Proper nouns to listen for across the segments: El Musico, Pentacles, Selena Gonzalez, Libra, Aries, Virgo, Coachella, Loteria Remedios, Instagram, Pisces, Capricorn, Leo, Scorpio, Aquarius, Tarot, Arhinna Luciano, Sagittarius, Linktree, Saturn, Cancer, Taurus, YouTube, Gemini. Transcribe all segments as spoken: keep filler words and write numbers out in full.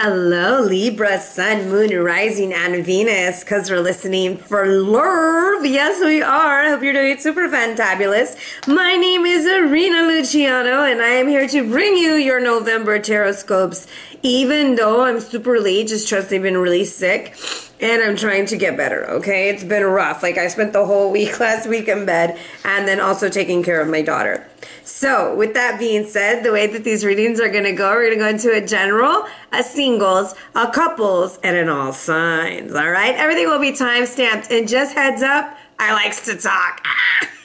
Hello, Libra, Sun, Moon, Rising, and Venus, because we're listening for love. Yes, we are. I hope you're doing super fantabulous. My name is Arhinna Luciano, and I am here to bring you your November tarot scopes. Even though I'm super late, just trust I've been really sick, and I'm trying to get better, okay? It's been rough. Like, I spent the whole week last week in bed, and then also taking care of my daughter. So, with that being said, the way that these readings are going to go, we're going to go into a general, a singles, a couples, and an all signs, all right? Everything will be time-stamped, and just heads up, I likes to talk.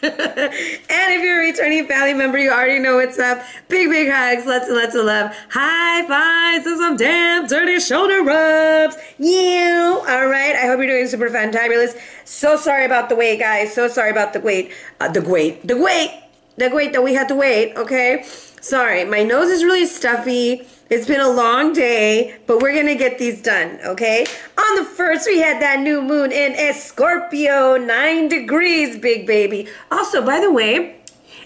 And if you're a returning family member, you already know what's up. Big, big hugs, lots and lots of love, high fives, and some damn dirty shoulder rubs. You, all right? I hope you're doing super fantabulous. So sorry about the wait, guys. So sorry about the wait. Uh, the wait. The wait. The wait that we had to wait, okay? Sorry, my nose is really stuffy. It's been a long day, but we're going to get these done, okay? On the first, we had that new moon in Scorpio, nine degrees, big baby. Also, by the way,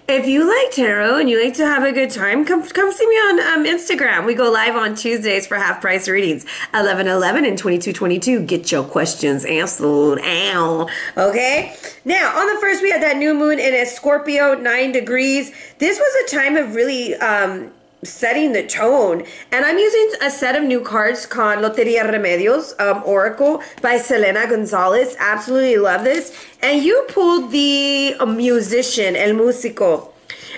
if you like tarot and you like to have a good time, come come see me on um, Instagram. We go live on Tuesdays for half-price readings, eleven eleven and twenty-two twenty-two. Get your questions answered, ow, okay? Now, on the first, we had that new moon in Scorpio, nine degrees. This was a time of really... Um, setting the tone, and I'm using a set of new cards called Loteria Remedios um, Oracle by Selena Gonzalez. Absolutely love this. And you pulled the uh, musician, El Musico.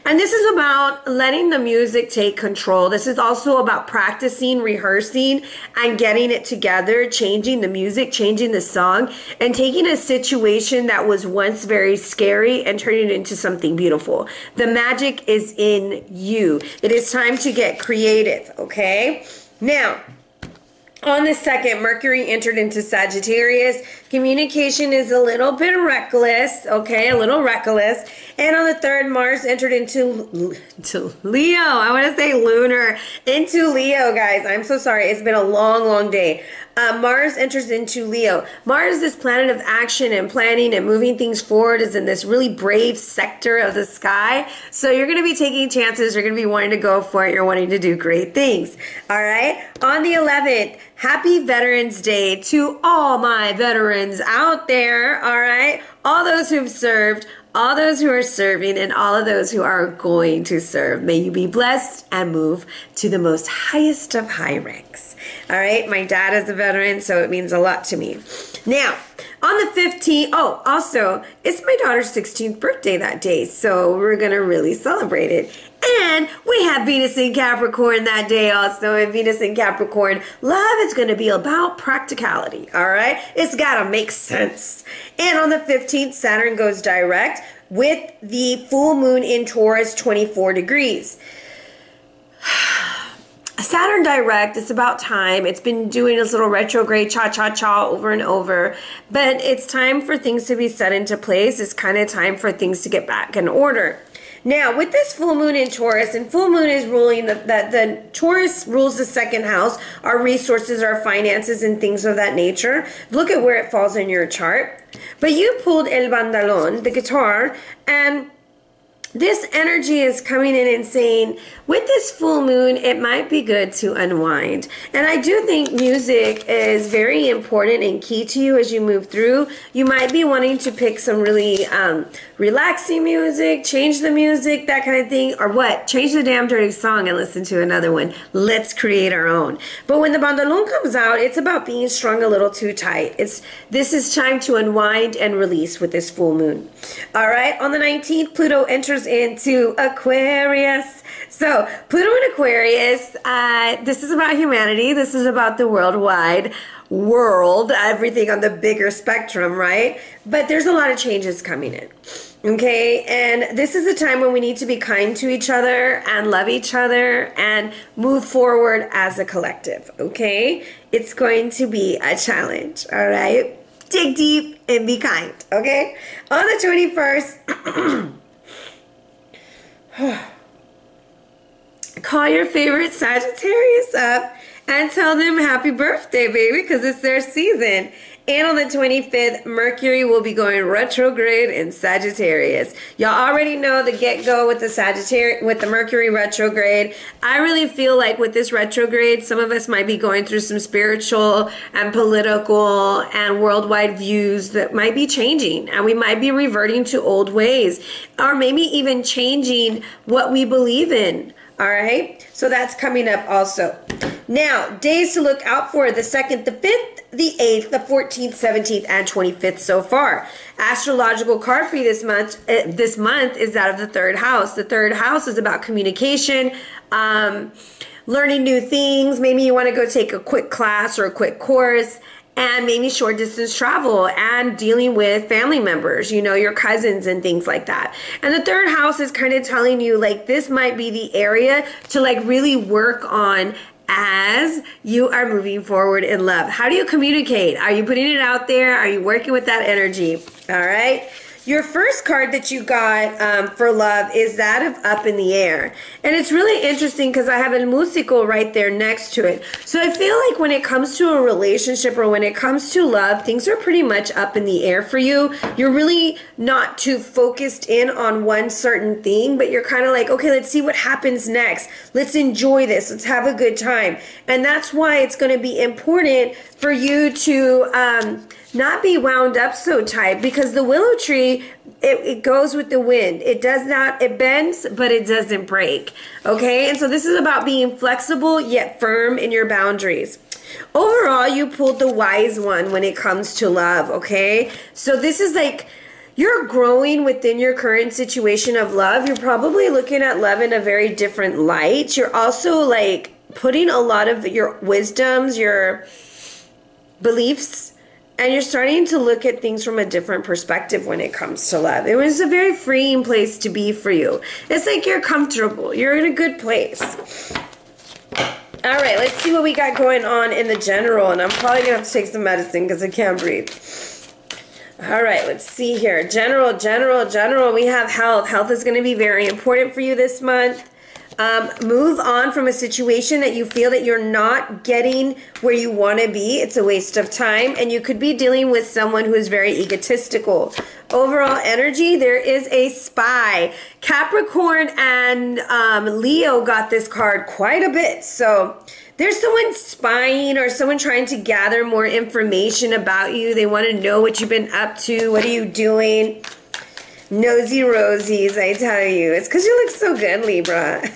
And this is about letting the music take control. This is also about practicing, rehearsing, and getting it together, changing the music, changing the song, and taking a situation that was once very scary and turning it into something beautiful. The magic is in you. It is time to get creative, okay? Now... on the second, Mercury entered into Sagittarius. Communication is a little bit reckless, okay, a little reckless. And on the third, Mars entered into to Leo. I want to say lunar, into Leo, guys. I'm so sorry. It's been a long, long day. Uh, Mars enters into Leo. Mars, this planet of action and planning and moving things forward, is in this really brave sector of the sky. So you're going to be taking chances. You're going to be wanting to go for it. You're wanting to do great things. All right. On the eleventh, happy Veterans Day to all my veterans out there. All right. All those who've served, all those who are serving, and all of those who are going to serve. May you be blessed and move to the most highest of high ranks. All right, my dad is a veteran, so it means a lot to me. Now, on the fifteenth, oh, also, it's my daughter's sixteenth birthday that day, so we're going to really celebrate it. And we have Venus in Capricorn that day also. And Venus in Capricorn, love is going to be about practicality, all right? It's got to make sense. And on the fifteenth, Saturn goes direct with the full moon in Taurus, twenty-four degrees. Saturn direct, it's about time. It's been doing this little retrograde cha-cha-cha over and over, but it's time for things to be set into place. It's kind of time for things to get back in order. Now, with this full moon in Taurus, and full moon is ruling that the, the Taurus rules the second house, our resources, our finances, and things of that nature. Look at where it falls in your chart. But you pulled El Bandalón, the guitar, and this energy is coming in and saying, with this full moon, it might be good to unwind. And I do think music is very important and key to you as you move through. You might be wanting to pick some really um, relaxing music, change the music, that kind of thing. Or what? Change the damn dirty song and listen to another one. Let's create our own. But when the bandolón comes out, it's about being strung a little too tight. It's This is time to unwind and release with this full moon. All right, on the nineteenth, Pluto enters into Aquarius. So Pluto in Aquarius, uh, this is about humanity. This is about the worldwide world, everything on the bigger spectrum, right? But there's a lot of changes coming in. Okay, and this is a time when we need to be kind to each other and love each other and move forward as a collective. Okay, it's going to be a challenge. All right, dig deep and be kind. Okay, on the twenty-first, call your favorite Sagittarius up and tell them happy birthday, baby, because it's their season. And on the twenty-fifth, Mercury will be going retrograde in Sagittarius. Y'all already know the get-go with the Sagittarius, with the Mercury retrograde. I really feel like with this retrograde, some of us might be going through some spiritual and political and worldwide views that might be changing, and we might be reverting to old ways, or maybe even changing what we believe in. All right, so that's coming up also. Now, days to look out for: the second, the fifth, the eighth, the fourteenth, seventeenth, and twenty-fifth so far. Astrological card for you this month, uh, this month is that of the third house. The third house is about communication, um, learning new things. Maybe you want to go take a quick class or a quick course, and maybe short distance travel and dealing with family members, you know, your cousins and things like that. And the third house is kind of telling you, like, this might be the area to, like, really work on as you are moving forward in love. How do you communicate? Are you putting it out there? Are you working with that energy? All right. Your first card that you got um, for love is that of Up in the Air. And it's really interesting because I have El Musico right there next to it. So I feel like when it comes to a relationship or when it comes to love, things are pretty much up in the air for you. You're really not too focused in on one certain thing, but you're kind of like, okay, let's see what happens next. Let's enjoy this. Let's have a good time. And that's why it's going to be important for you to um, not be wound up so tight, because the willow tree, it, it goes with the wind. It does not, it bends, but it doesn't break. Okay, and so this is about being flexible yet firm in your boundaries. Overall, you pulled the wise one when it comes to love, okay? So this is like, you're growing within your current situation of love. You're probably looking at love in a very different light. You're also, like, putting a lot of your wisdoms, your beliefs, and you're starting to look at things from a different perspective when it comes to love. It was a very freeing place to be for you. It's like you're comfortable. You're in a good place. All right, let's see what we got going on in the general. And I'm probably going to have to take some medicine because I can't breathe. All right, let's see here. General, general, general. We have health. Health is going to be very important for you this month. Um, move on from a situation that you feel that you're not getting where you want to be. It's a waste of time, and you could be dealing with someone who is very egotistical. Overall energy, there is a spy. Capricorn and um, Leo got this card quite a bit, so there's someone spying or someone trying to gather more information about you. They want to know what you've been up to. What are you doing? Nosy rosies, I tell you. It's because you look so good, Libra.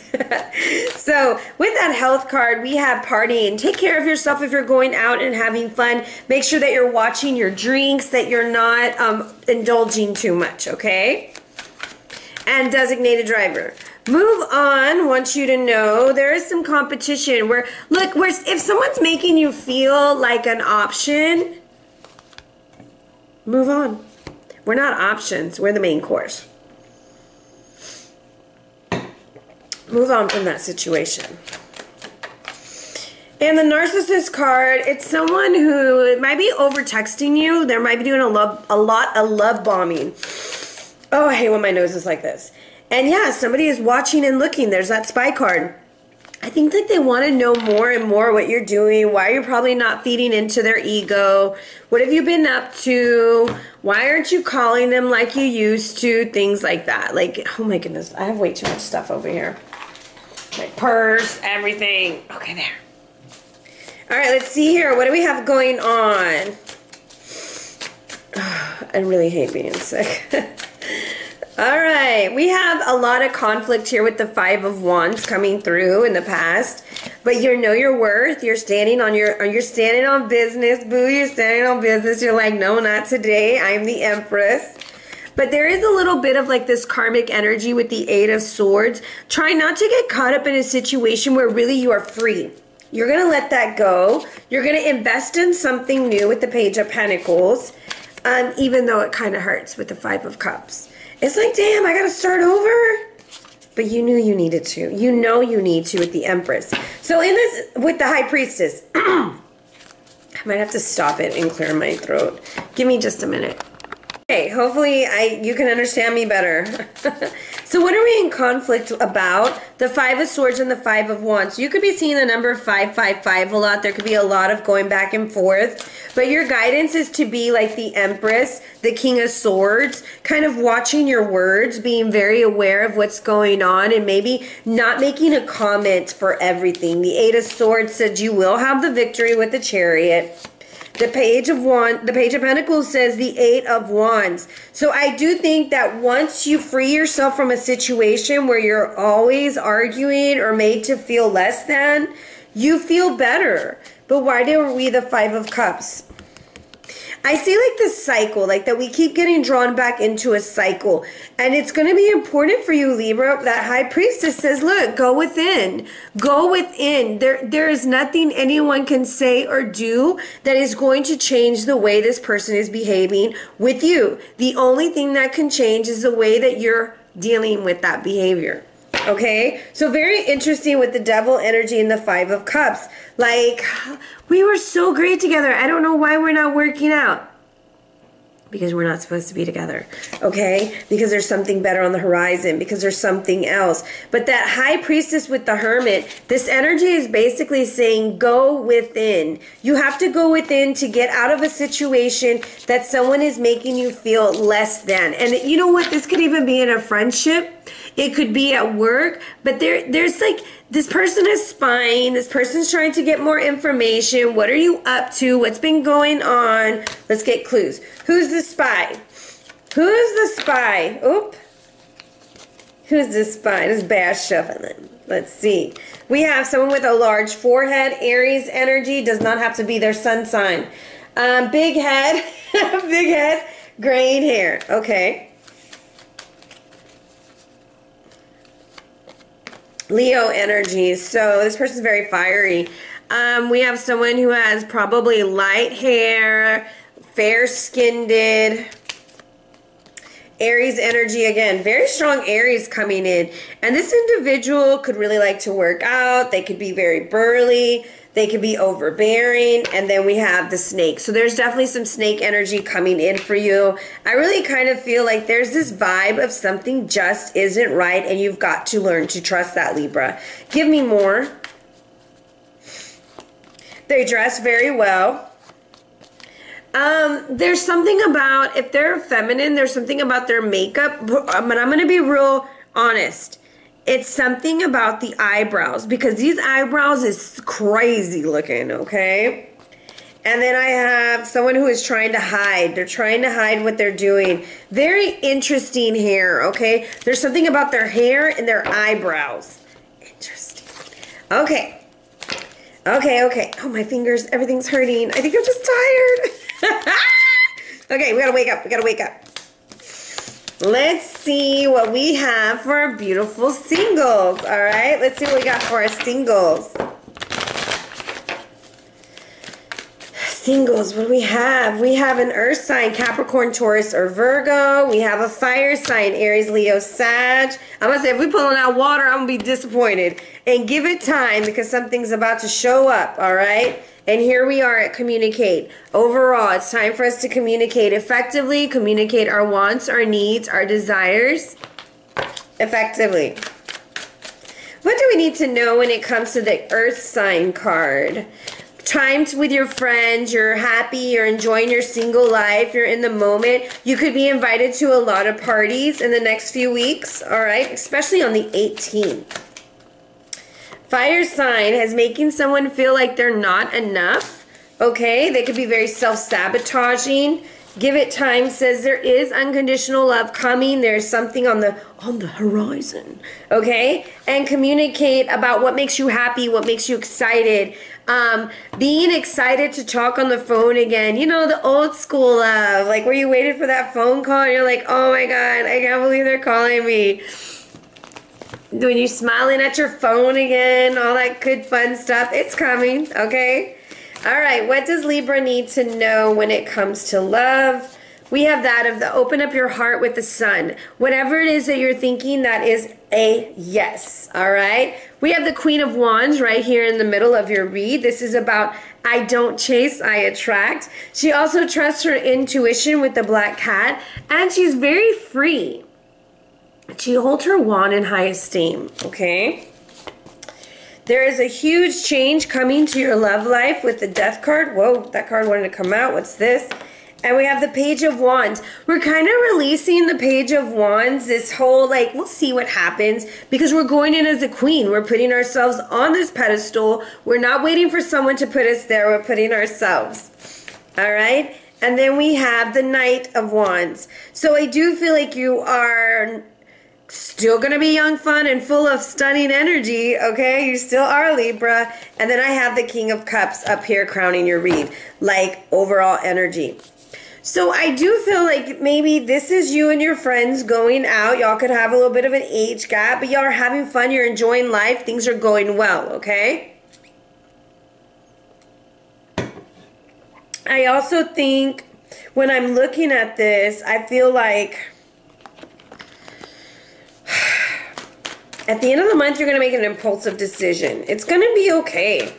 So with that health card, we have partying. Take care of yourself if you're going out and having fun. Make sure that you're watching your drinks, that you're not um, indulging too much, okay? And designated driver. Move on. Want you to know there is some competition where, look, where if someone's making you feel like an option, move on. We're not options. We're the main course. Move on from that situation. And the narcissist card, it's someone who it might be over texting you. They might be doing a, love, a lot of love bombing. Oh, I hate when my nose is like this. And yeah, somebody is watching and looking. There's that spy card. I think that they want to know more and more what you're doing, why you're probably not feeding into their ego, what have you been up to, why aren't you calling them like you used to, things like that. Like, oh my goodness, I have way too much stuff over here. My purse, everything. Okay, there. All right, let's see here. What do we have going on? Oh, I really hate being sick. All right, we have a lot of conflict here with the Five of Wands coming through in the past, but you know your worth. You're standing on your, you're standing on business, boo. You're standing on business. You're like, no, not today. I'm the Empress. But there is a little bit of like this karmic energy with the Eight of Swords. Try not to get caught up in a situation where really you are free. You're going to let that go. You're going to invest in something new with the Page of Pentacles, um, even though it kind of hurts with the Five of Cups. It's like, damn, I gotta start over. But you knew you needed to. You know you need to with the Empress. So in this, with the High Priestess, I might have to stop it and clear my throat. Give me just a minute. Okay, hopefully I you can understand me better. So what are we in conflict about? The Five of Swords and the Five of Wands. You could be seeing the number five, five, five a lot. There could be a lot of going back and forth. But your guidance is to be like the Empress, the King of Swords, kind of watching your words, being very aware of what's going on, and maybe not making a comment for everything. The Eight of Swords said you will have the victory with the Chariot. The page of wand, the Page of Pentacles says the Eight of Wands. So I do think that once you free yourself from a situation where you're always arguing or made to feel less than, you feel better. But why do we the Five of Cups? I see like this cycle, like that we keep getting drawn back into a cycle. And it's going to be important for you, Libra. That High Priestess says, look, go within. Go within. There, there is nothing anyone can say or do that is going to change the way this person is behaving with you. The only thing that can change is the way that you're dealing with that behavior. Okay, so very interesting with the Devil energy and the Five of Cups. Like, we were so great together. I don't know why we're not working out. Because we're not supposed to be together, okay? Because there's something better on the horizon, because there's something else. But that High Priestess with the Hermit, this energy is basically saying go within. You have to go within to get out of a situation that someone is making you feel less than. And you know what? This could even be in a friendship. It could be at work, but there, there's like, this person is spying, this person's trying to get more information. What are you up to? What's been going on? Let's get clues. Who's the spy? Who's the spy? Oop. Who's the spy? This bad shuffling. Let's see. We have someone with a large forehead. Aries energy, does not have to be their sun sign. Um, big head, big head, graying hair. Okay. Leo energy, so this person's very fiery. Um, we have someone who has probably light hair, fair-skinned. Aries energy again, very strong Aries coming in. And this individual could really like to work out. They could be very burly. They could be overbearing. And then we have the snake. So there's definitely some snake energy coming in for you. I really kind of feel like there's this vibe of something just isn't right, and you've got to learn to trust that, Libra. Give me more. They dress very well. Um, there's something about, if they're feminine, there's something about their makeup, but I'm going to be real honest. It's something about the eyebrows, because these eyebrows is crazy looking, okay? And then I have someone who is trying to hide. They're trying to hide what they're doing. Very interesting hair, okay? There's something about their hair and their eyebrows. Interesting. Okay. Okay, okay. Oh, my fingers, everything's hurting. I think I'm just tired. Okay, we gotta wake up. We gotta wake up. Let's see what we have for our beautiful singles. All right, let's see what we got for our singles. Singles, what do we have? We have an earth sign, Capricorn, Taurus, or Virgo. We have a fire sign, Aries, Leo, Sag. I'm going to say, if we're pulling out water, I'm going to be disappointed. And give it time, because something's about to show up, all right? And here we are at communicate. Overall, it's time for us to communicate effectively, communicate our wants, our needs, our desires effectively. What do we need to know when it comes to the earth sign card? Times with your friends, you're happy, you're enjoying your single life, you're in the moment. You could be invited to a lot of parties in the next few weeks, all right? Especially on the eighteenth. Fire sign has making someone feel like they're not enough, okay? They could be very self-sabotaging. Give it time says there is unconditional love coming. There's something on the on the horizon, okay? And communicate about what makes you happy, what makes you excited. Um, being excited to talk on the phone again. You know, the old school love, like where you waited for that phone call and you're like, oh my God, I can't believe they're calling me. When you're smiling at your phone again, all that good fun stuff, it's coming, okay? All right, what does Libra need to know when it comes to love? We have that of the open up your heart with the sun. Whatever it is that you're thinking, that is a yes, all right? We have the Queen of Wands right here in the middle of your read. This is about I don't chase, I attract. She also trusts her intuition with the black cat, and she's very free. She holds her wand in high esteem, okay? There is a huge change coming to your love life with the death card. Whoa, that card wanted to come out. What's this? And we have the Page of Wands. We're kind of releasing the Page of Wands, this whole, like, we'll see what happens, because we're going in as a queen. We're putting ourselves on this pedestal. We're not waiting for someone to put us there. We're putting ourselves. All right? And then we have the Knight of Wands. So I do feel like you are still going to be young, fun, and full of stunning energy, okay? You still are, Libra. And then I have the King of Cups up here crowning your read, like overall energy. So I do feel like maybe this is you and your friends going out. Y'all could have a little bit of an age gap, but y'all are having fun. You're enjoying life. Things are going well, okay? I also think when I'm looking at this, I feel like at the end of the month, you're going to make an impulsive decision. It's going to be okay.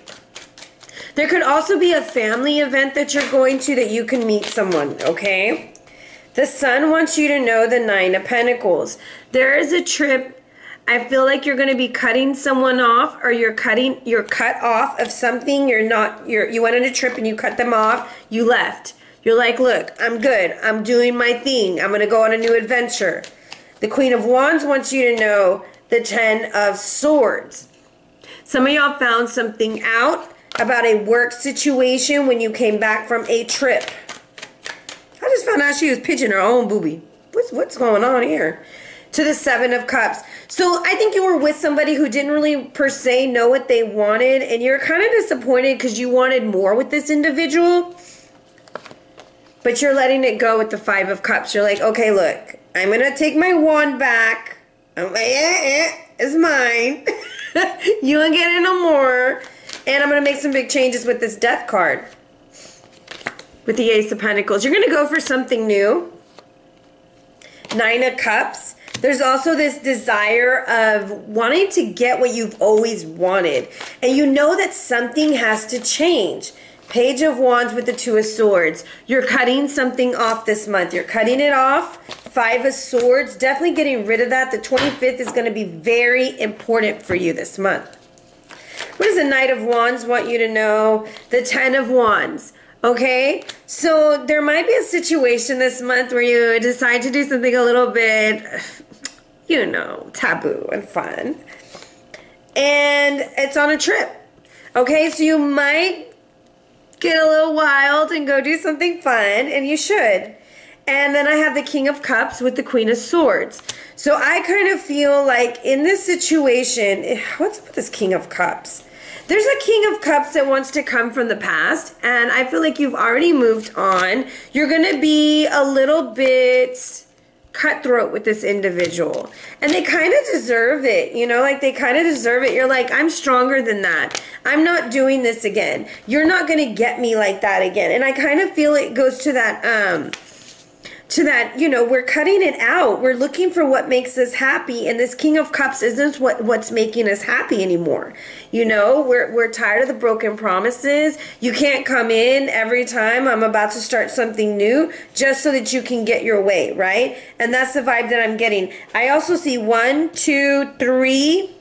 There could also be a family event that you're going to that you can meet someone, okay? The sun wants you to know the Nine of Pentacles. There is a trip. I feel like you're going to be cutting someone off, or you're cutting, you're cut off of something. You're not, you're, you went on a trip and you cut them off. You left. You're like, look, I'm good. I'm doing my thing. I'm going to go on a new adventure. The Queen of Wands wants you to know the Ten of Swords. Some of y'all found something out about a work situation when you came back from a trip. I just found out she was pitching her own booby. What's, what's going on here? To the Seven of Cups. So I think you were with somebody who didn't really per se know what they wanted, and you're kind of disappointed because you wanted more with this individual, but you're letting it go with the Five of Cups. You're like, okay, look, I'm going to take my wand back. I'm like, eh, eh, it's mine. You ain't getting no more. And I'm going to make some big changes with this death card. With the Ace of Pentacles. You're going to go for something new. Nine of Cups. There's also this desire of wanting to get what you've always wanted. And you know that something has to change. Page of Wands with the Two of Swords. You're cutting something off this month. You're cutting it off. Five of Swords. Definitely getting rid of that. The twenty-fifth is going to be very important for you this month. What does the Knight of Wands want you to know? The Ten of Wands. Okay? So there might be a situation this month where you decide to do something a little bit, you know, taboo and fun. And it's on a trip. Okay? So you might get a little wild and go do something fun, and you should. And then I have the King of Cups with the Queen of Swords. So I kind of feel like in this situation, what's up with this King of Cups? There's a King of Cups that wants to come from the past, and I feel like you've already moved on. You're going to be a little bit cutthroat with this individual, and they kind of deserve it, you know, like they kind of deserve it. You're like, I'm stronger than that. I'm not doing this again. You're not going to get me like that again. And I kind of feel it goes to that um to that, you know, we're cutting it out. We're looking for what makes us happy, and this King of Cups isn't what what's making us happy anymore. You know, we're we're tired of the broken promises. You can't come in every time I'm about to start something new just so that you can get your way, right? And that's the vibe that I'm getting. I also see one, two, three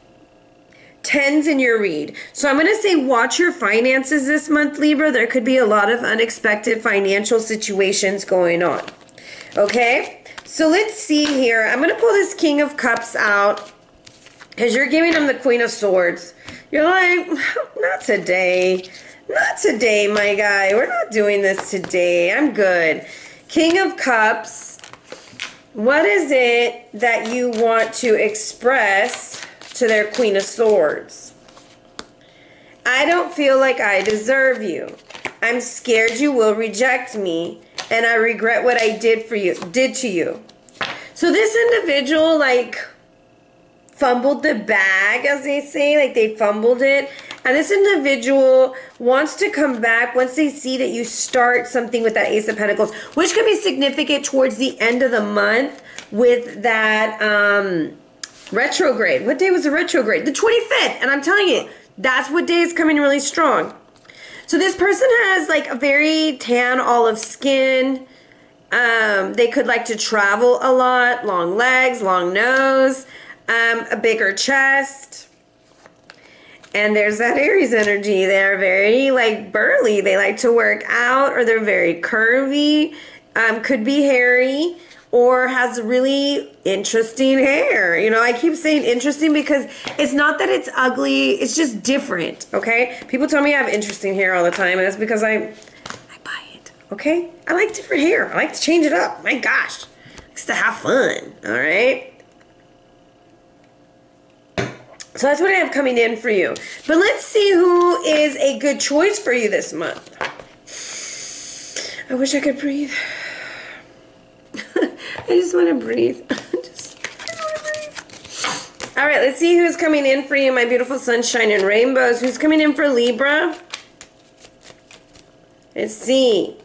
tens in your read. So I'm going to say watch your finances this month, Libra. There could be a lot of unexpected financial situations going on. Okay, so let's see here. I'm going to pull this King of Cups out because you're giving him the Queen of Swords. You're like, not today. Not today, my guy. We're not doing this today. I'm good. King of Cups, what is it that you want to express to their Queen of Swords? I don't feel like I deserve you. I'm scared you will reject me. And I regret what I did for you, did to you. So this individual, like, fumbled the bag, as they say, like they fumbled it. And this individual wants to come back once they see that you start something with that Ace of Pentacles, which could be significant towards the end of the month with that um, retrograde. What day was the retrograde? The twenty-fifth. And I'm telling you, that's what day is coming really strong. So this person has like a very tan olive skin. Um, they could like to travel a lot, long legs, long nose, um, a bigger chest. And there's that Aries energy. They're very like burly. They like to work out, or they're very curvy. Um, could be hairy, or has really interesting hair. You know, I keep saying interesting because it's not that it's ugly. It's just different, okay? People tell me I have interesting hair all the time, and that's because I, I buy it, okay? I like different hair. I like to change it up. My gosh. I like to have fun, all right? So that's what I have coming in for you. But let's see who is a good choice for you this month. I wish I could breathe. I just want to breathe. just, I want to breathe. All right, let's see who's coming in for you, my beautiful sunshine and rainbows. Who's coming in for Libra? Let's see.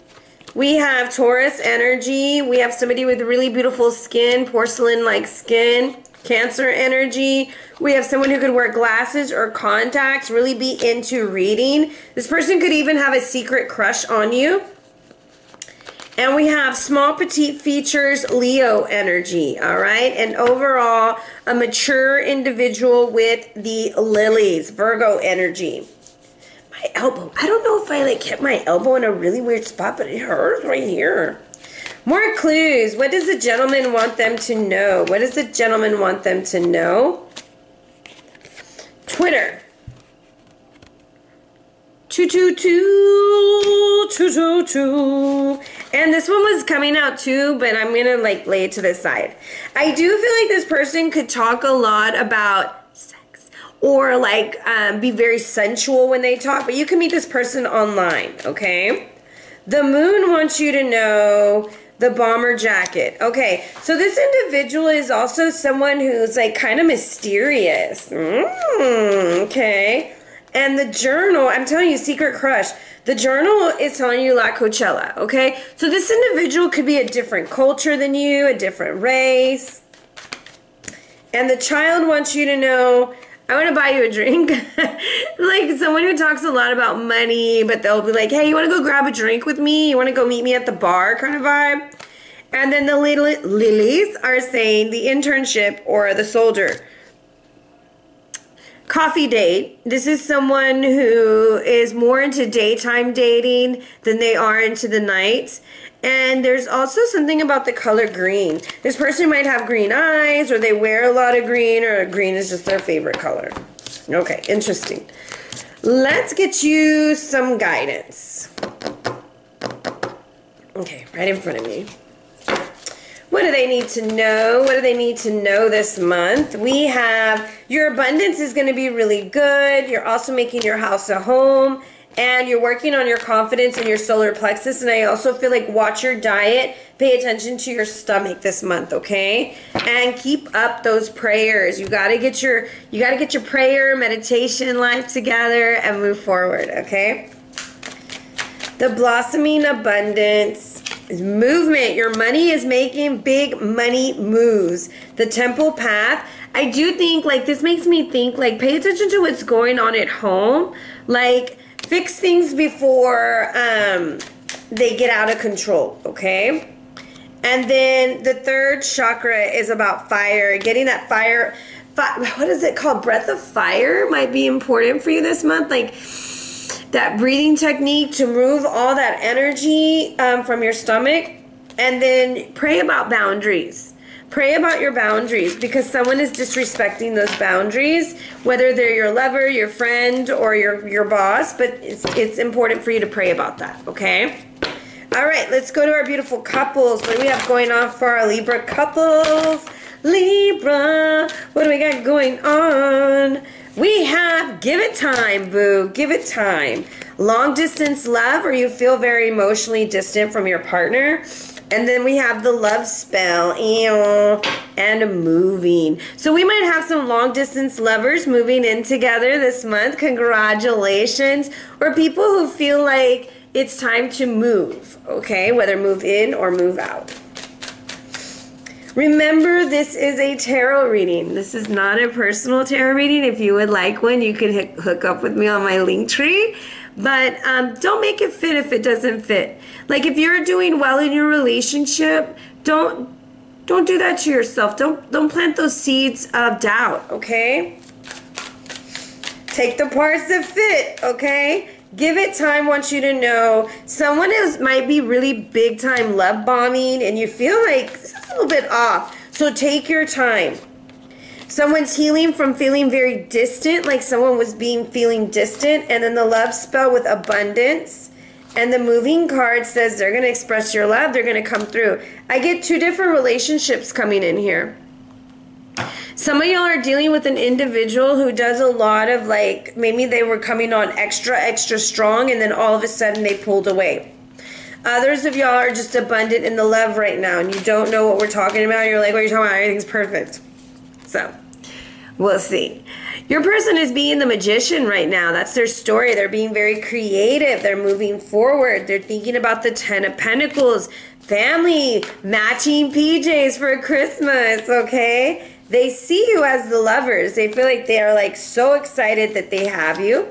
We have Taurus energy. We have somebody with really beautiful skin, porcelain-like skin. Cancer energy. We have someone who could wear glasses or contacts, really be into reading. This person could even have a secret crush on you. And we have small petite features, Leo energy, all right? And overall, a mature individual with the lilies, Virgo energy. My elbow. I don't know if I like kept my elbow in a really weird spot, but it hurts right here. More clues. What does the gentleman want them to know? What does the gentleman want them to know? Twitter. two two two two two two. And this one was coming out too, but I'm going to like lay it to the side. I do feel like this person could talk a lot about sex, or like um, be very sensual when they talk, but you can meet this person online, okay? The moon wants you to know the bomber jacket. Okay, so this individual is also someone who's like kind of mysterious. Mm, okay. And the journal, I'm telling you, secret crush. The journal is telling you La Coachella, okay? So this individual could be a different culture than you, a different race. And the child wants you to know, I want to buy you a drink. Like someone who talks a lot about money, but they'll be like, hey, you want to go grab a drink with me? You want to go meet me at the bar kind of vibe? And then the little lilies are saying the internship or the soldier. Coffee date. This is someone who is more into daytime dating than they are into the night. And there's also something about the color green. This person might have green eyes, or they wear a lot of green, or green is just their favorite color. Okay, interesting. Let's get you some guidance. Okay, right in front of me. What do they need to know? What do they need to know this month? We have your abundance is going to be really good. You're also making your house a home. And you're working on your confidence and your solar plexus. And I also feel like watch your diet. Pay attention to your stomach this month, okay? And keep up those prayers. You gotta get your you gotta get your prayer, meditation life together and move forward, okay? The blossoming abundance is movement. Your money is making big money moves. The temple path. I do think like this makes me think like pay attention to what's going on at home. Like fix things before um, they get out of control, okay? And then the third chakra is about fire. Getting that fire, fi what is it called? Breath of fire might be important for you this month. Like that breathing technique to move all that energy um, from your stomach. And then pray about boundaries. Pray about your boundaries because someone is disrespecting those boundaries, whether they're your lover, your friend, or your, your boss, but it's, it's important for you to pray about that, okay? All right, let's go to our beautiful couples. What do we have going on for our Libra couples? Libra, what do we got going on? We have give it time, boo, give it time. Long distance love, or you feel very emotionally distant from your partner. And then we have the love spell and moving. So we might have some long distance lovers moving in together this month. Congratulations. Or people who feel like it's time to move, okay? Whether move in or move out. Remember, this is a tarot reading. This is not a personal tarot reading. If you would like one, you can hook up with me on my Linktree. But um, don't make it fit if it doesn't fit. Like if you're doing well in your relationship, don't don't do that to yourself. Don't don't plant those seeds of doubt, okay? Take the parts that fit, okay? Give it time. Wants you to know someone is might be really big time love bombing, and you feel like this is a little bit off. So take your time. Someone's healing from feeling very distant, like someone was being feeling distant, and then the love spell with abundance, and the moving card says they're going to express your love, they're going to come through. I get two different relationships coming in here. Some of y'all are dealing with an individual who does a lot of, like, maybe they were coming on extra, extra strong, and then all of a sudden they pulled away. Others of y'all are just abundant in the love right now, and you don't know what we're talking about. You're like, what are you talking about? Everything's perfect. So, we'll see. Your person is being the magician right now. That's their story. They're being very creative. They're moving forward. They're thinking about the Ten of Pentacles, family, matching P Js for Christmas, okay? They see you as the lovers. They feel like they are, like, so excited that they have you.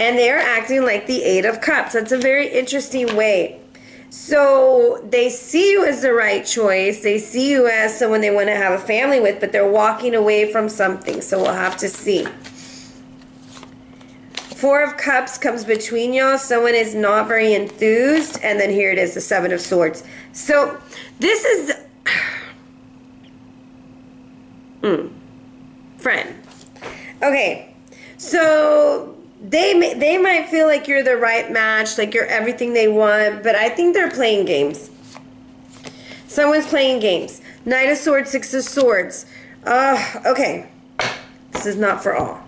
And they are acting like the Eight of Cups. That's a very interesting way. So they see you as the right choice. They see you as someone they want to have a family with, but they're walking away from something. So we'll have to see. Four of Cups comes between y'all. Someone is not very enthused. And then here it is, the Seven of Swords. So this is... mm, friend. Okay. So... They may, they might feel like you're the right match, like you're everything they want, but I think they're playing games. Someone's playing games. Knight of Swords, Six of Swords. Uh, okay. This is not for all.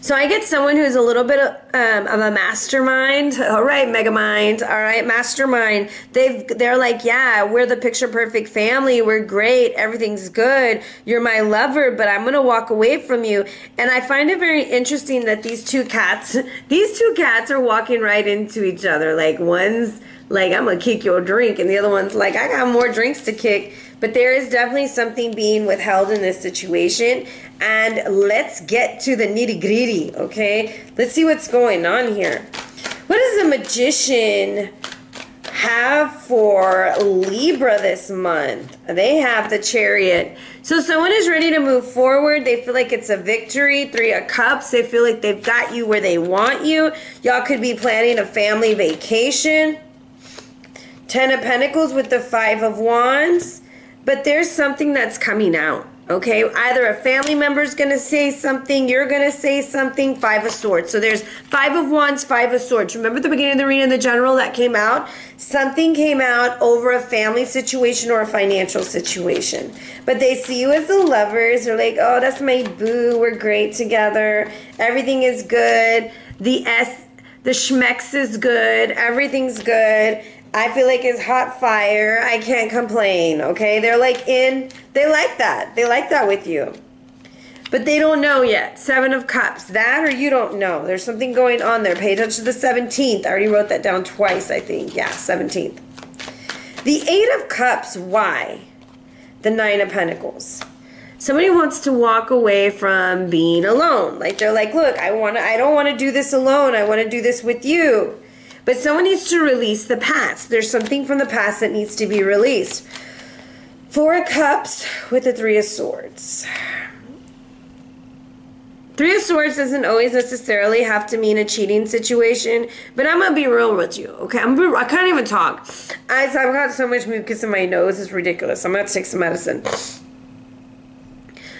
So I get someone who's a little bit of, um, of a mastermind. All right, megamind. All right, mastermind. They've, they're like, yeah, we're the picture perfect family. We're great. Everything's good. You're my lover, but I'm going to walk away from you. And I find it very interesting that these two cats, these two cats are walking right into each other. Like one's like, I'm going to kick your drink. And the other one's like, I got more drinks to kick. But there is definitely something being withheld in this situation. And let's get to the nitty-gritty, okay? Let's see what's going on here. What does a magician have for Libra this month? They have the Chariot. So someone is ready to move forward. They feel like it's a victory. Three of Cups. They feel like they've got you where they want you. Y'all could be planning a family vacation. Ten of Pentacles with the Five of Wands. But there's something that's coming out. Okay, either a family member is going to say something, you're going to say something, Five of Swords. So there's Five of Wands, Five of Swords. Remember the beginning of the reading, the general that came out? Something came out over a family situation or a financial situation. But they see you as the lovers. They're like, oh, that's my boo. We're great together. Everything is good. The S, the schmecks is good. Everything's good. I feel like it's hot fire. I can't complain, okay? They're like in, they like that. They like that with you. But they don't know yet. Seven of Cups. That or you don't know. There's something going on there. Pay attention to the seventeenth. I already wrote that down twice, I think. Yeah, seventeenth. The Eight of Cups. Why? The Nine of Pentacles. Somebody wants to walk away from being alone. Like they're like, look, I want to, I don't want to do this alone. I want to do this with you. But someone needs to release the past. There's something from the past that needs to be released. Four of Cups with the Three of Swords. Three of Swords doesn't always necessarily have to mean a cheating situation, but I'm going to be real with you, okay? I'm be, I can't even talk. I, I've got so much mucus in my nose, it's ridiculous. I'm going to have to take some medicine.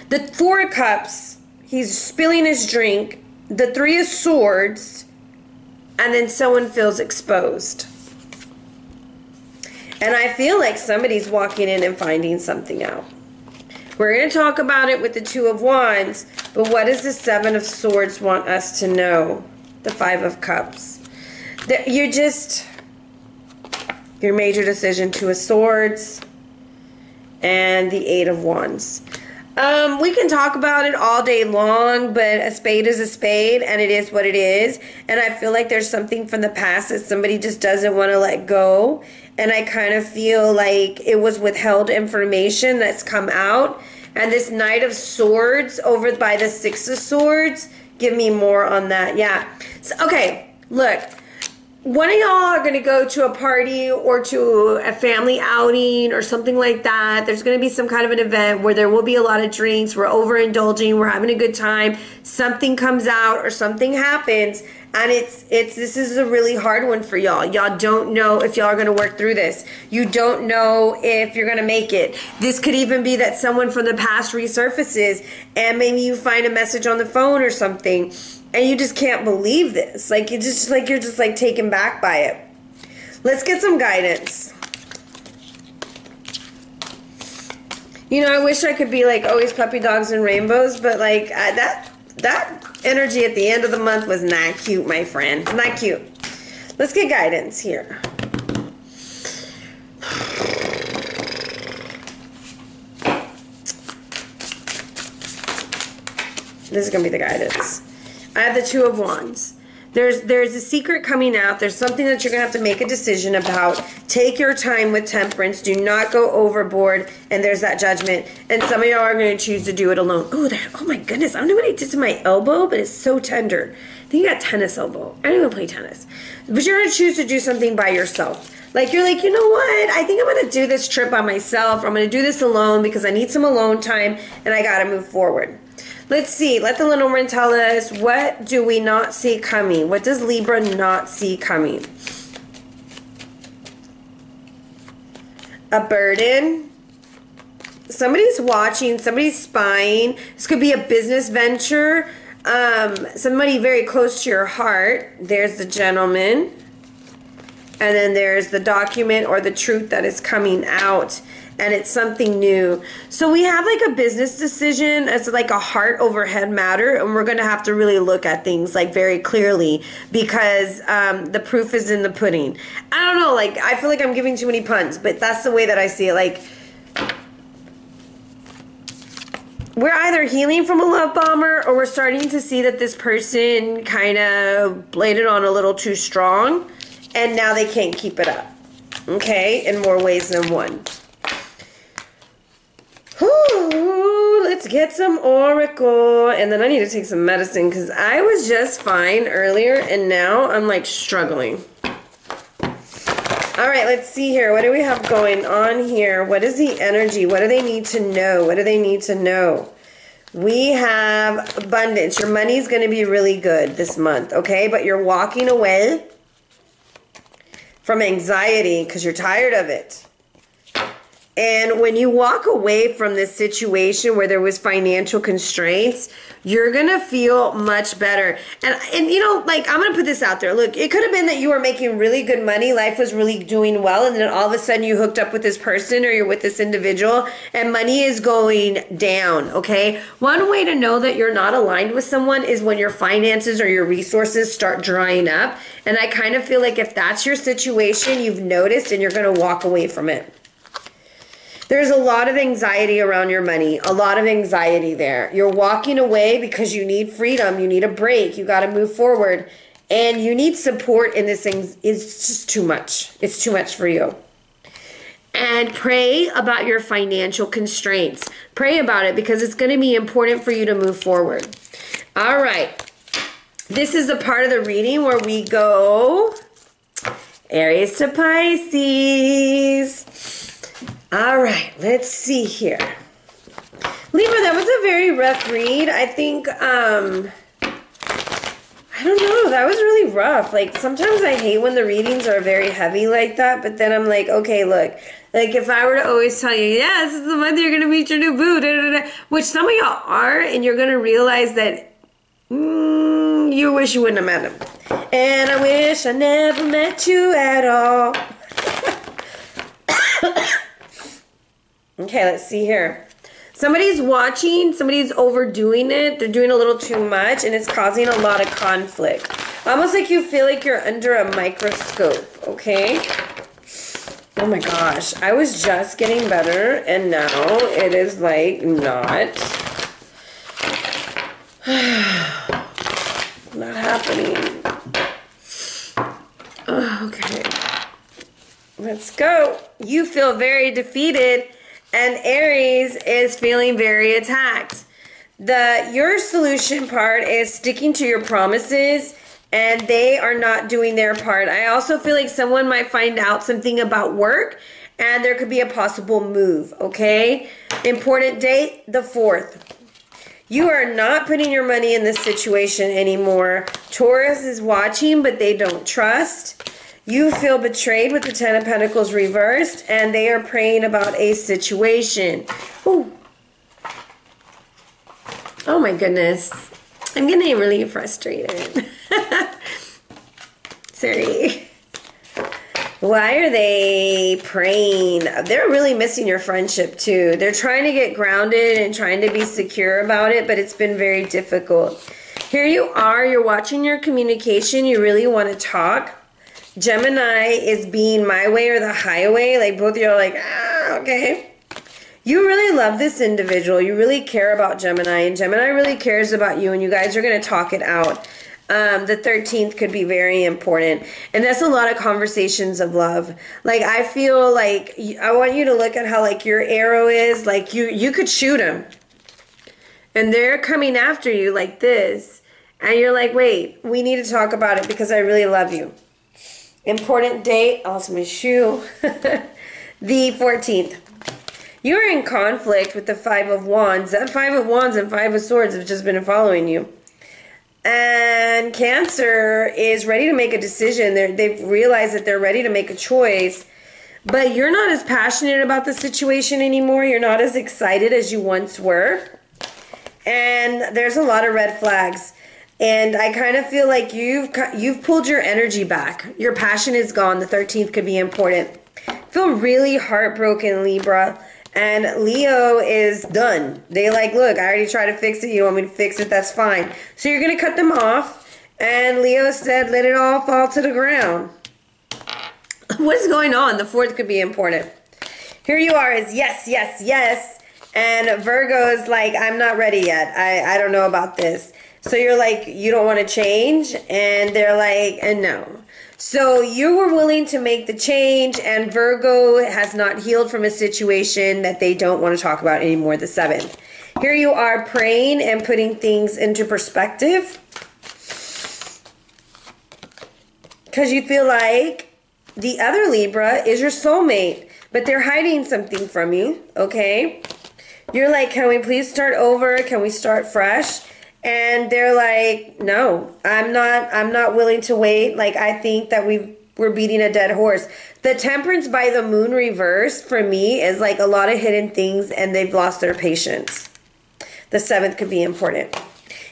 The Four of Cups, he's spilling his drink. The Three of Swords... And then someone feels exposed. And I feel like somebody's walking in and finding something out. We're going to talk about it with the Two of Wands, but what does the Seven of Swords want us to know? The Five of Cups. You're just, Your major decision, Two of Swords, and the Eight of Wands. Um, we can talk about it all day long, but a spade is a spade, and it is what it is. And I feel like there's something from the past that somebody just doesn't want to let go. And I kind of feel like it was withheld information that's come out. And this Knight of Swords over by the Six of Swords, give me more on that. Yeah. So, okay, look. One of y'all are going to go to a party or to a family outing or something like that. There's going to be some kind of an event where there will be a lot of drinks. We're overindulging. We're having a good time. Something comes out or something happens. And it's, it's, this is a really hard one for y'all. Y'all don't know if y'all are going to work through this. You don't know if you're going to make it. This could even be that someone from the past resurfaces and maybe you find a message on the phone or something and you just can't believe this. Like, it's just like, you're just like taken back by it. Let's get some guidance. You know, I wish I could be like always puppy dogs and rainbows, but like I, that, that energy at the end of the month was not cute, my friend. Not cute. Let's get guidance here. This is going to be the guidance. I have the Two of Wands. There's, there's a secret coming out. There's something that you're going to have to make a decision about. Take your time with temperance. Do not go overboard. And there's that judgment. And some of y'all are going to choose to do it alone. Oh, that, oh my goodness. I don't know what I did to my elbow, but it's so tender. I think I got tennis elbow. I don't even play tennis. But you're going to choose to do something by yourself. Like, you're like, you know what? I think I'm going to do this trip by myself. I'm going to do this alone because I need some alone time and I got to move forward. Let's see. Let the little one tell us, what do we not see coming? What does Libra not see coming? A burden. Somebody's watching. Somebody's spying. This could be a business venture. Um, somebody very close to your heart. There's the gentleman. And then there's the document or the truth that is coming out. And it's something new. So we have like a business decision as like a heart overhead matter. And we're going to have to really look at things like very clearly because um, the proof is in the pudding. I don't know. Like, I feel like I'm giving too many puns, but that's the way that I see it. Like, we're either healing from a love bomber or we're starting to see that this person kind of played it on a little too strong. And now they can't keep it up. Okay? In more ways than one. Ooh, let's get some oracle. And then I need to take some medicine because I was just fine earlier and now I'm like struggling. All right, let's see here. What do we have going on here? What is the energy? What do they need to know? What do they need to know? We have abundance. Your money's going to be really good this month, okay? But you're walking away from anxiety because you're tired of it. And when you walk away from this situation where there was financial constraints, you're going to feel much better. And, and you know, like, I'm going to put this out there. Look, it could have been that you were making really good money. Life was really doing well. And then all of a sudden you hooked up with this person or you're with this individual and money is going down, okay? One way to know that you're not aligned with someone is when your finances or your resources start drying up. And I kind of feel like if that's your situation, you've noticed and you're going to walk away from it. There's a lot of anxiety around your money, a lot of anxiety there. You're walking away because you need freedom, you need a break, you got to move forward, and you need support in this thing. It's just too much. It's too much for you. And pray about your financial constraints. Pray about it because it's going to be important for you to move forward. All right. This is the part of the reading where we go Aries to Pisces. All right, let's see here. Libra, that was a very rough read. I think, um, I don't know, that was really rough. Like, sometimes I hate when the readings are very heavy like that, but then I'm like, okay, look. Like, if I were to always tell you, yeah, this is the month you're going to meet your new boo, da, da, da, which some of y'all are, and you're going to realize that mm, you wish you wouldn't have met him. And I wish I never met you at all. Okay, let's see here. Somebody's watching. Somebody's overdoing it. They're doing a little too much, and it's causing a lot of conflict. Almost like you feel like you're under a microscope, okay? Oh my gosh, I was just getting better and now it is like not, not happening. Oh, okay, let's go. You feel very defeated and Aries is feeling very attacked. The your solution part is sticking to your promises, and they are not doing their part. I also feel like someone might find out something about work and there could be a possible move, okay? Important date, the fourth. You are not putting your money in this situation anymore. Taurus is watching, but they don't trust. You feel betrayed with the Ten of Pentacles reversed, and they are praying about a situation. Ooh. Oh my goodness. I'm getting really frustrated. Sorry. Why are they praying? They're really missing your friendship too. They're trying to get grounded and trying to be secure about it, but it's been very difficult. Here you are. You're watching your communication. You really want to talk. Gemini is being my way or the highway. Like both of you are like, ah, okay. You really love this individual. You really care about Gemini, and Gemini really cares about you, and you guys are going to talk it out. Um, the thirteenth could be very important, and that's a lot of conversations of love. Like, I feel like I want you to look at how, like, your arrow is. Like, you, you could shoot them, and they're coming after you like this, and you're like, wait, we need to talk about it because I really love you. Important date, also my shoe, the fourteenth. You're in conflict with the Five of Wands. That Five of Wands and Five of Swords have just been following you. And Cancer is ready to make a decision. They're, they've realized that they're ready to make a choice. But you're not as passionate about the situation anymore. You're not as excited as you once were. And there's a lot of red flags. And I kind of feel like you've, you've pulled your energy back. Your passion is gone. The thirteenth could be important. Feel really heartbroken, Libra. And Leo is done. They like, look, I already tried to fix it. You don't want me to fix it? That's fine. So you're going to cut them off. And Leo said, let it all fall to the ground. What's going on? The fourth could be important. Here you are is yes, yes, yes. And Virgo is like, I'm not ready yet. I, I don't know about this. So you're like, you don't want to change. And they're like, and no. So you were willing to make the change, and Virgo has not healed from a situation that they don't want to talk about anymore, the seventh. Here you are praying and putting things into perspective. Because you feel like the other Libra is your soulmate, but they're hiding something from you, okay? You're like, can we please start over? Can we start fresh? And they're like, no, I'm not, I'm not willing to wait. Like, I think that we we're beating a dead horse. The Temperance by the Moon reverse for me is like a lot of hidden things, and they've lost their patience. The seventh could be important.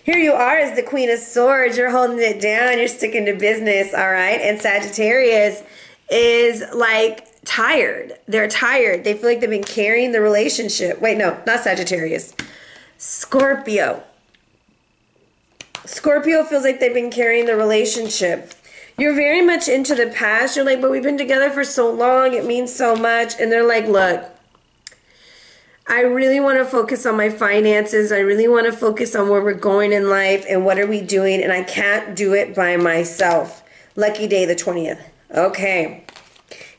Here you are as the Queen of Swords. You're holding it down. You're sticking to business, all right? And Sagittarius is like tired. They're tired. They feel like they've been carrying the relationship. Wait, no, not Sagittarius. Scorpio. Scorpio feels like they've been carrying the relationship. You're very much into the past. You're like, but we've been together for so long. It means so much. And they're like, look, I really want to focus on my finances. I really want to focus on where we're going in life and what are we doing. And I can't do it by myself. Lucky day, the twentieth. Okay.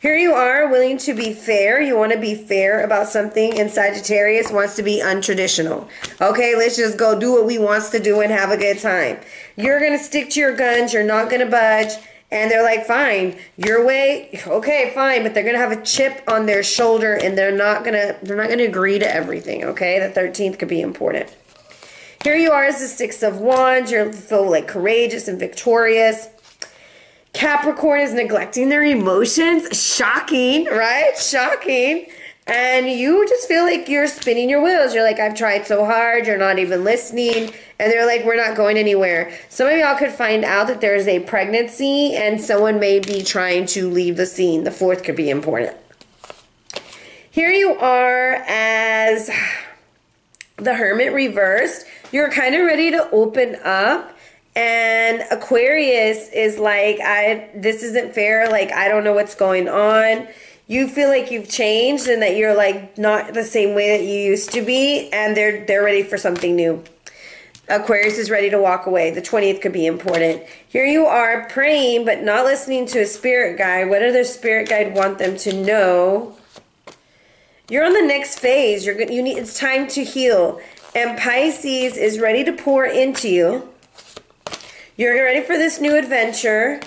Here you are, willing to be fair. You want to be fair about something, and Sagittarius wants to be untraditional. Okay, let's just go do what we wants to do and have a good time. You're going to stick to your guns. You're not going to budge. And they're like, fine, your way. Okay, fine. But they're going to have a chip on their shoulder, and they're not going to, they're not going to agree to everything. Okay, the thirteenth could be important. Here you are as the Six of Wands. You feel like courageous and victorious. Capricorn is neglecting their emotions. Shocking, right? Shocking. And you just feel like you're spinning your wheels. You're like, I've tried so hard. You're not even listening. And they're like, we're not going anywhere. Some of y'all could find out that there is a pregnancy and someone may be trying to leave the scene. The fourth could be important. Here you are as the Hermit reversed. You're kind of ready to open up. And Aquarius is like, I, this isn't fair. Like, I don't know what's going on. you feel like you've changed and that you're like not the same way that you used to be, and they're they're ready for something new. Aquarius is ready to walk away. The twentieth could be important. Here you are praying but not listening to a spirit guide. What does their spirit guide want them to know? You're on the next phase. You're you need it's time to heal. And Pisces is ready to pour into you. You're ready for this new adventure.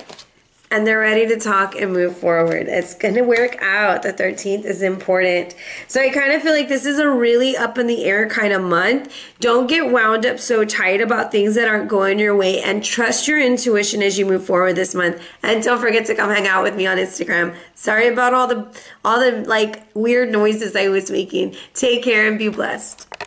And they're ready to talk and move forward. It's going to work out. The thirteenth is important. So I kind of feel like this is a really up in the air kind of month. Don't get wound up so tight about things that aren't going your way, and trust your intuition as you move forward this month. And don't forget to come hang out with me on Instagram. Sorry about all the all the like weird noises I was making. Take care and be blessed.